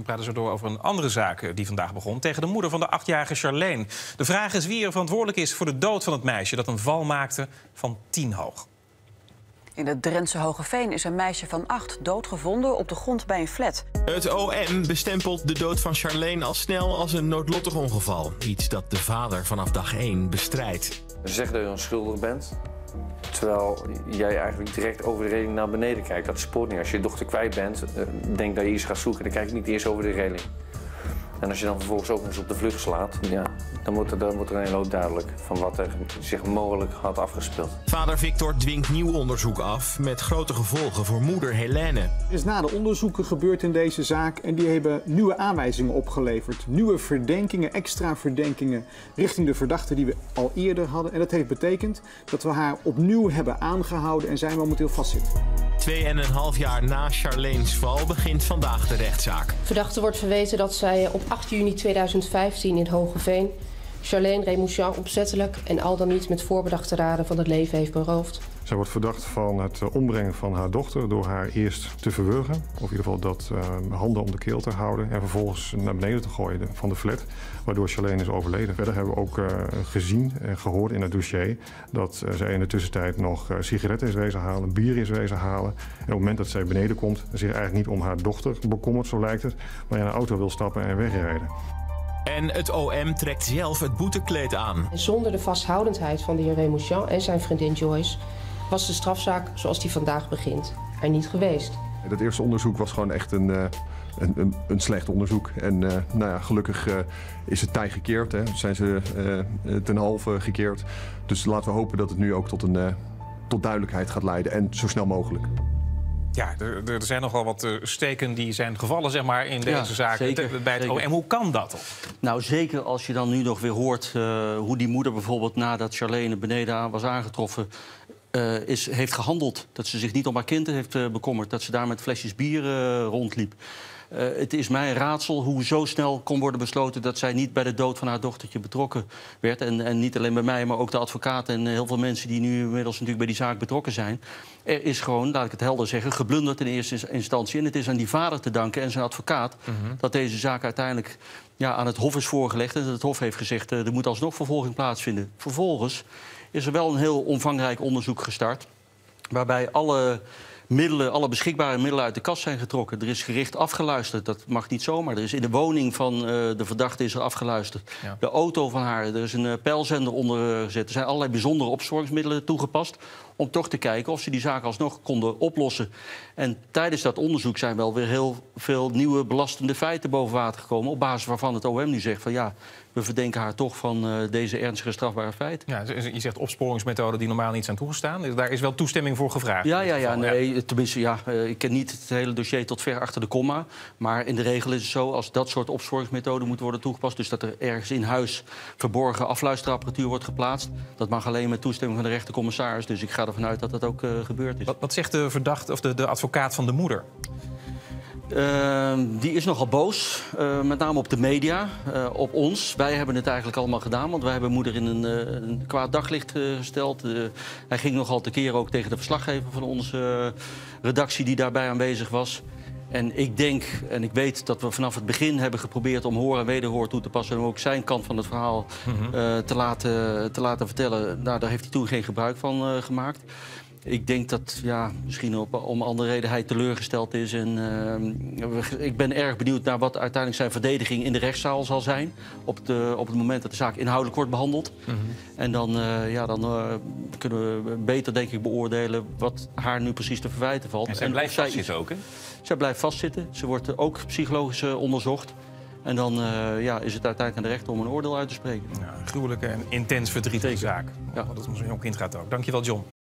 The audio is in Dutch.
We praten zo door over een andere zaak die vandaag begon... tegen de moeder van de 8-jarige Sharleyne. De vraag is wie er verantwoordelijk is voor de dood van het meisje... dat een val maakte van 10 hoog. In het Drentse Hoogeveen is een meisje van 8 doodgevonden op de grond bij een flat. Het OM bestempelt de dood van Sharleyne al snel als een noodlottig ongeval. Iets dat de vader vanaf dag 1 bestrijdt. Ze zeggen dat je onschuldig bent... terwijl jij eigenlijk direct over de reling naar beneden kijkt. Dat spoort niet. Als je dochter kwijt bent, denk dat je iets gaat zoeken... dan kijk je niet eerst over de reling. En als je dan vervolgens ook eens op de vlucht slaat... ja, dan wordt er een hele hoop duidelijk van wat er zich mogelijk had afgespeeld. Vader Victor dwingt nieuw onderzoek af met grote gevolgen voor moeder Helene. Er is na de onderzoeken gebeurd in deze zaak... en die hebben nieuwe aanwijzingen opgeleverd. Nieuwe verdenkingen, extra verdenkingen richting de verdachte die we al eerder hadden. En dat heeft betekend dat we haar opnieuw hebben aangehouden... en zij momenteel vastzit. 2,5 jaar na Sharleynes val begint vandaag de rechtszaak. Verdachte wordt verweten dat zij op 8 juni 2015 in Hoogeveen... Sharleyne Rebouchard opzettelijk en al dan niet met voorbedachte raden van het leven heeft beroofd. Zij wordt verdacht van het ombrengen van haar dochter door haar eerst te verwurgen. Of in ieder geval dat handen om de keel te houden en vervolgens naar beneden te gooien van de flat. Waardoor Sharleyne is overleden. Verder hebben we ook gezien en gehoord in het dossier dat zij in de tussentijd nog sigaretten is wezen halen, bier is wezen halen. En op het moment dat zij beneden komt zich eigenlijk niet om haar dochter bekommert, zo lijkt het. Maar in een auto wil stappen en wegrijden. En het OM trekt zelf het boetekleed aan. Zonder de vasthoudendheid van de heer Remouchamps en zijn vriendin Joyce... was de strafzaak zoals die vandaag begint er niet geweest. Dat eerste onderzoek was gewoon echt een slecht onderzoek. En nou ja, gelukkig is het tij gekeerd, hè. Zijn ze ten halve gekeerd. Dus laten we hopen dat het nu ook tot, tot duidelijkheid gaat leiden. En zo snel mogelijk. Ja, er zijn nogal wat steken die zijn gevallen, zeg maar, in deze zaak zeker, bij het OM. En hoe kan dat dan? Nou, zeker als je dan nu nog weer hoort hoe die moeder bijvoorbeeld... nadat Sharleyne beneden was aangetroffen, heeft gehandeld. Dat ze zich niet om haar kind heeft bekommerd. Dat ze daar met flesjes bier rondliep. Het is mij een raadsel hoe zo snel kon worden besloten... dat zij niet bij de dood van haar dochtertje betrokken werd. En niet alleen bij mij, maar ook de advocaat en heel veel mensen... die nu inmiddels natuurlijk bij die zaak betrokken zijn. Er is gewoon, laat ik het helder zeggen, geblunderd in eerste instantie. En het is aan die vader te danken en zijn advocaat... dat deze zaak uiteindelijk aan het Hof is voorgelegd. En dat het Hof heeft gezegd, er moet alsnog vervolging plaatsvinden. Vervolgens is er wel een heel omvangrijk onderzoek gestart... waarbij alle beschikbare middelen uit de kast zijn getrokken. Er is gericht afgeluisterd, dat mag niet zomaar. Er is in de woning van de verdachte is er afgeluisterd. Ja. De auto van haar, er is een pijlzender onder gezet. Er zijn allerlei bijzondere opsporingsmiddelen toegepast... om toch te kijken of ze die zaak alsnog konden oplossen. En tijdens dat onderzoek zijn wel weer heel veel nieuwe belastende feiten boven water gekomen... op basis waarvan het OM nu zegt van ja, we verdenken haar toch van deze ernstige strafbare feiten. Ja, je zegt opsporingsmethoden die normaal niet zijn toegestaan. Daar is wel toestemming voor gevraagd. Ja, nee, tenminste, ik ken niet het hele dossier tot ver achter de komma. Maar in de regel is het zo, als dat soort opsporingsmethoden moeten worden toegepast... dus dat er ergens in huis verborgen afluisterapparatuur wordt geplaatst... dat mag alleen met toestemming van de rechtercommissaris, dus ik ga ervan uit dat dat ook gebeurd is. Wat zegt de verdachte of de advocaat van de moeder? Die is nogal boos, met name op de media, op ons. Wij hebben het eigenlijk allemaal gedaan, want wij hebben moeder in een kwaad daglicht gesteld. Hij ging nogal tekeer ook tegen de verslaggever van onze redactie die daarbij aanwezig was. En ik denk, en ik weet dat we vanaf het begin hebben geprobeerd... om hoor en wederhoor toe te passen en ook zijn kant van het verhaal te laten vertellen. Nou, daar heeft hij toen geen gebruik van gemaakt. Ik denk dat misschien om andere reden hij teleurgesteld is. En, ik ben erg benieuwd naar wat uiteindelijk zijn verdediging in de rechtszaal zal zijn. Op het moment dat de zaak inhoudelijk wordt behandeld. En dan, dan kunnen we beter, denk ik, beoordelen wat haar nu precies te verwijten valt. En zij blijft vastzitten ook, hè? Zij blijft vastzitten. Ze wordt ook psychologisch onderzocht. En dan is het uiteindelijk aan de rechter om een oordeel uit te spreken. Ja, een gruwelijke en intens verdrietige zaak. Ja. Dat is om zo'n jong kind gaat ook. Dankjewel, John.